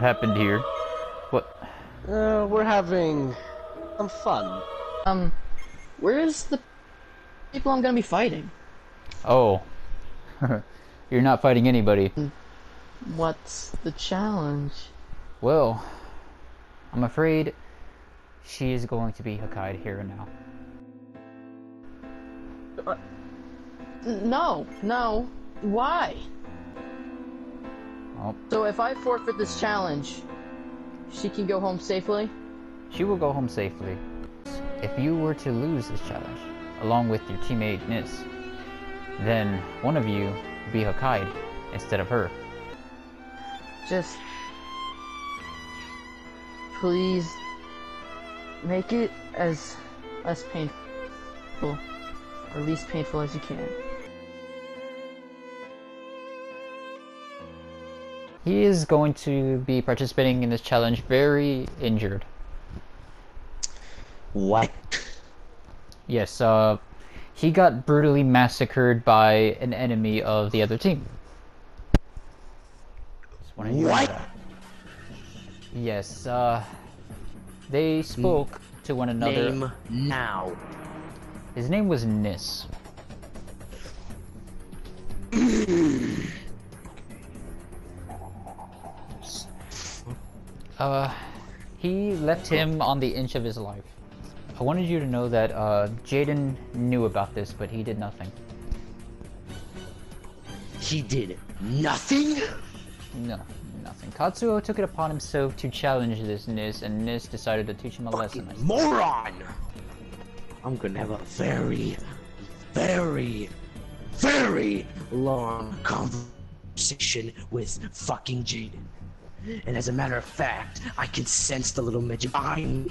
what happened here. What? We're having some fun. Where's the people I'm gonna be fighting? Oh. You're not fighting anybody. What's the challenge? Well, I'm afraid she is going to be Hakai here now. No, no. Why? Oh. So if I forfeit this challenge, she can go home safely? She will go home safely. If you were to lose this challenge, along with your teammate Nis, then one of you would be Hakai instead of her. Just... please... make it as less painful, or least painful as you can. He is going to be participating in this challenge very injured. What? Yes, he got brutally massacred by an enemy of the other team. What? Yes, they spoke to one another. Name now. His name was Nis. He left him on the inch of his life. I wanted you to know that Jaden knew about this, but he did nothing. He did nothing? No, nothing. Katsuo took it upon himself to challenge this Nis, and Nis decided to teach him a fucking lesson. Moron! I'm gonna have a very, very long conversation with fucking Jaden. And as a matter of fact, I can sense the little midget hiding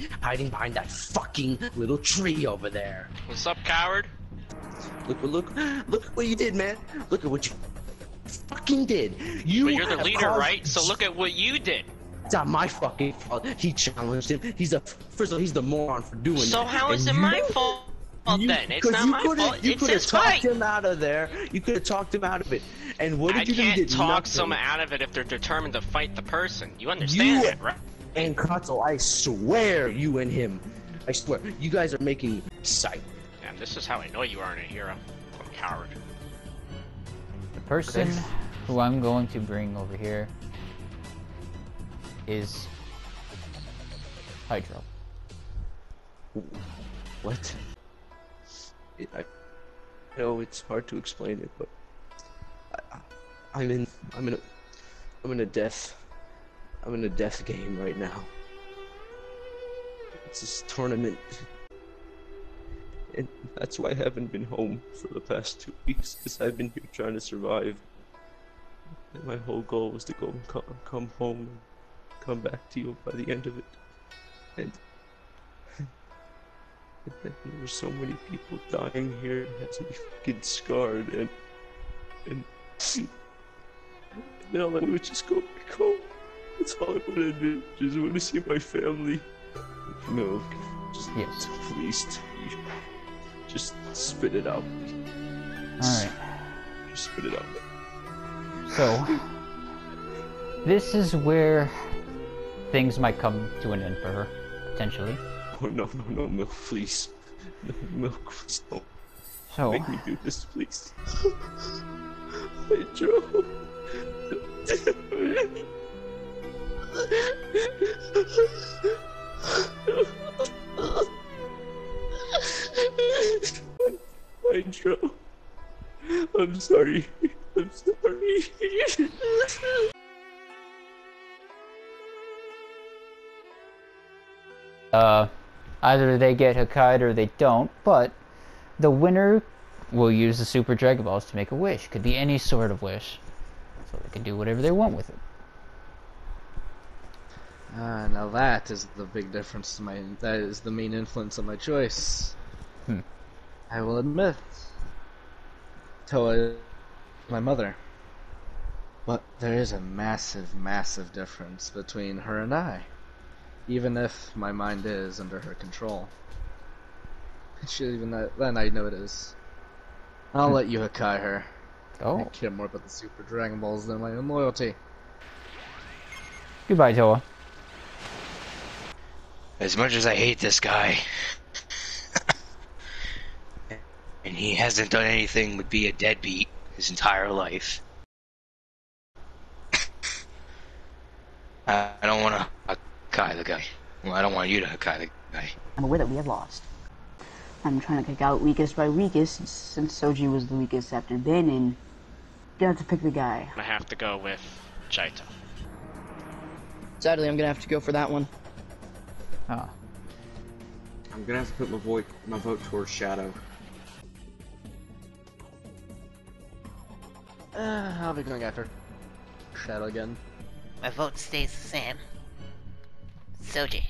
behind that fucking little tree over there. What's up, coward? Look at what you did, man. Look at what you fucking did. But you're the leader, right? So look at what you did. It's not my fucking fault. He challenged him. First of all, he's the moron for doing that. So how is it my fault? Then it's not my fault. You could have talked him out of there. You could have talked him out of it. And what did you do? I can't talk someone out of it if they're determined to fight the person. You understand that, right? And Kotzel, I swear, you and him, I swear, you guys are making sight. And this is how I know you aren't a hero. What a coward. The person who I'm going to bring over here is Hydro. What? I know it's hard to explain it, but I'm in a death game right now. It's this tournament, and that's why I haven't been home for the past 2 weeks, because I've been here trying to survive. And my whole goal was to go and come home and come back to you by the end of it, and there were so many people dying here. It has me fucking scarred, and then all I would just go back home. That's all I wanted to do. Just want to see my family. No, just yes. Please, just spit it out. All right, just spit it out. So this is where things might come to an end for her, potentially. Oh, no, milk, please. No, milk, please don't. So, make me do this, please. Hydro. Hydro. I'm sorry. I'm sorry. Either they get Hakai or they don't, but the winner will use the Super Dragon Balls to make a wish. Could be any sort of wish. So they can do whatever they want with it. Now that is the big difference to my... that is the main influence of my choice. I will admit. Towa is my mother. But there is a massive, massive difference between her and I. Even if my mind is under her control. Then I know it is. I'll let you Hakai her. Oh. I care more about the Super Dragon Balls than my own loyalty. Goodbye, Towa. As much as I hate this guy, and he hasn't done anything but be a deadbeat his entire life, I don't want to Hakai the guy. Well, I don't want you to Hakai the guy. I'm aware that we have lost. I'm trying to pick out weakest by weakest, since Soji was the weakest after Benin. Gonna have to pick the guy. I have to go with Chaito. Sadly, I'm gonna have to go for that one. Ah. I'm gonna have to put my vote towards Shadow. I'll be going after Shadow again. My vote stays the same. Soji.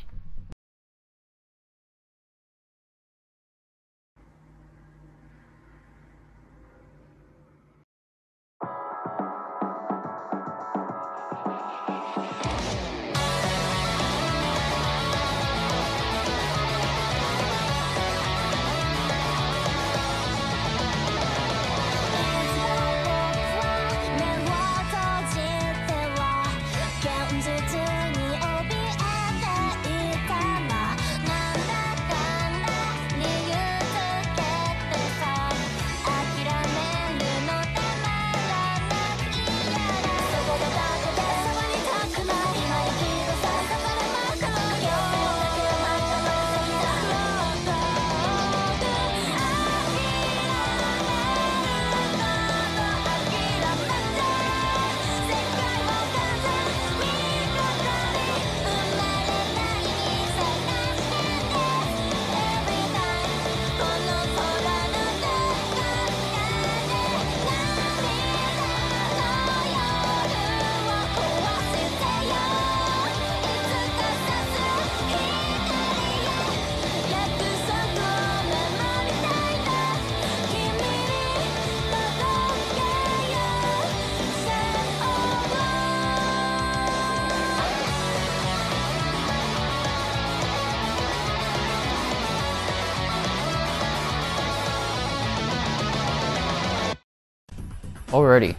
Alrighty.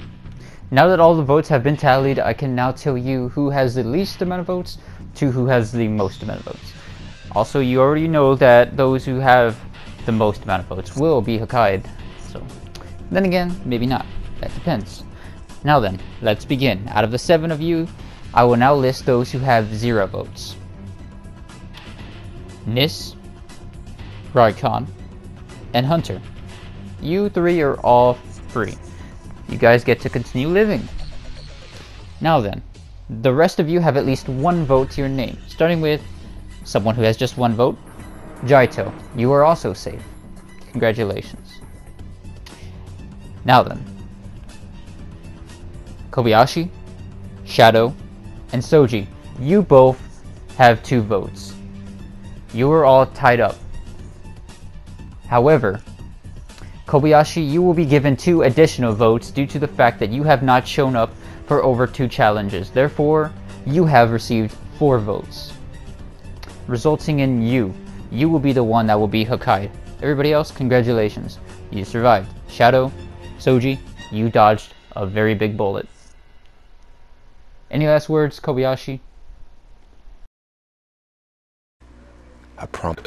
Now that all the votes have been tallied, I can now tell you who has the least amount of votes to who has the most amount of votes. Also, you already know that those who have the most amount of votes will be Hakai'd. So, then again, maybe not. That depends. Now then, let's begin. Out of the 7 of you, I will now list those who have 0 votes. Nis, Rykon, and Hunter. You 3 are all free. You guys get to continue living. Now then, the rest of you have at least 1 vote to your name, starting with someone who has just 1 vote, Jaito. You are also safe. Congratulations. Now then, Kobayashi, Shadow, and Soji, you both have 2 votes. You are all tied up. However, Kobayashi, you will be given 2 additional votes due to the fact that you have not shown up for over 2 challenges. Therefore, you have received 4 votes, resulting in you. You will be the one that will be Hakai. Everybody else, congratulations. You survived. Shadow, Soji, you dodged a very big bullet. Any last words, Kobayashi? I promise.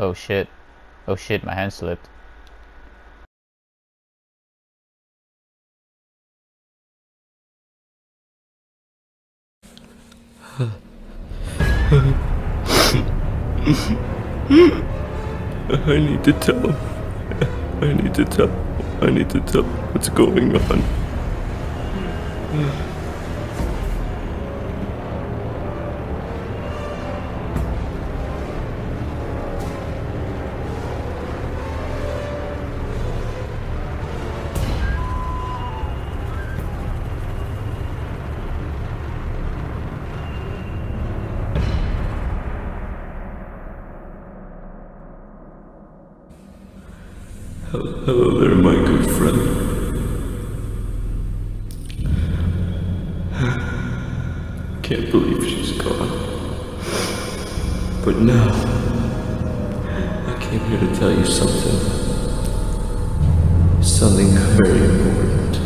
Oh shit. Oh shit, my hand slipped. I need to tell what's going on. Hello there, my good friend. Can't believe she's gone. But now, I came here to tell you something. Something very important.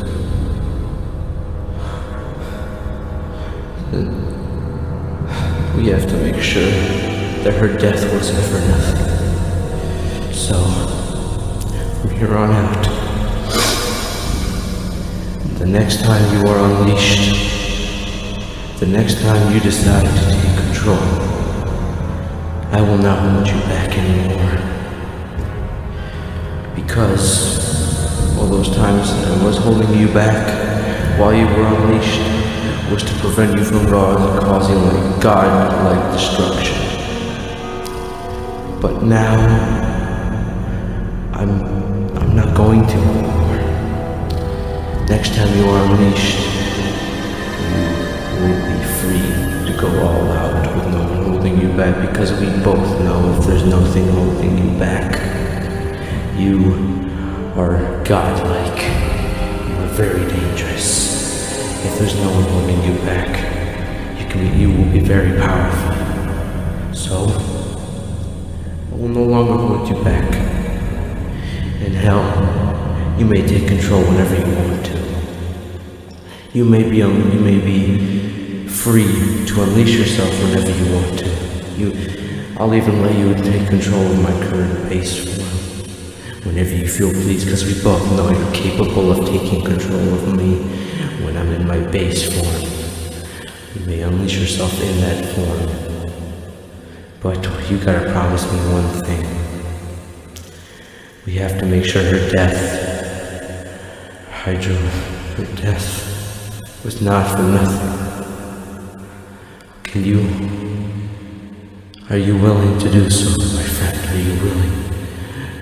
That we have to make sure that her death wasn't for nothing. So, from here on out, the next time you are unleashed, the next time you decide to take control, I will not hold you back anymore. Because all those times that I was holding you back while you were unleashed was to prevent you from causing like God-like destruction. But now, I'm not going to anymore. Next time you are unleashed, you will be free to go all out with no one holding you back, because we both know if there's nothing holding you back, you are godlike. You are very dangerous. If there's no one holding you back, you will be very powerful. So, I will no longer hold you back. And hell, you may take control whenever you want to. You may be free to unleash yourself whenever you want to. I'll even let you take control of my current base form whenever you feel pleased, because we both know you're capable of taking control of me when I'm in my base form. You may unleash yourself in that form, but you gotta promise me one thing. We have to make sure her death was not for nothing. Are you willing to do so, my friend? Are you willing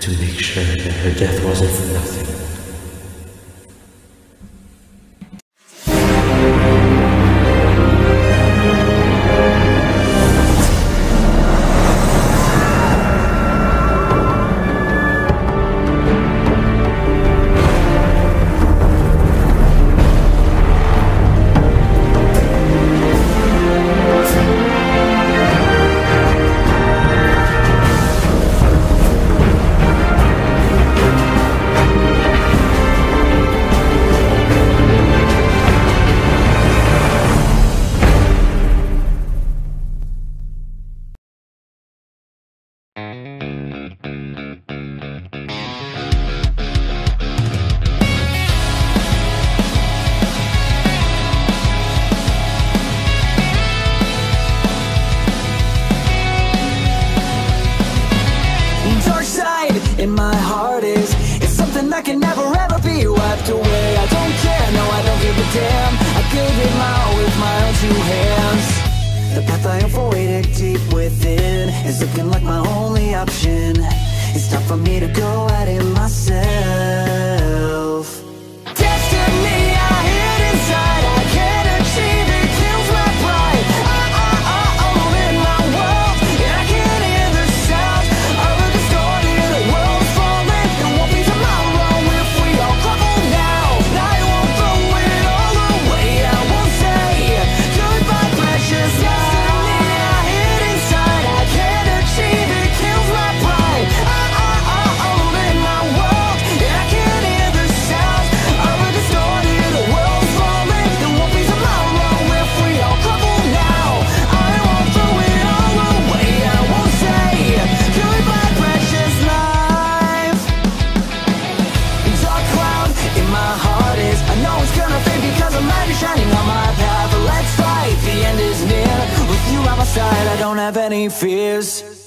to make sure that her death wasn't for nothing? Side, I don't have any fears.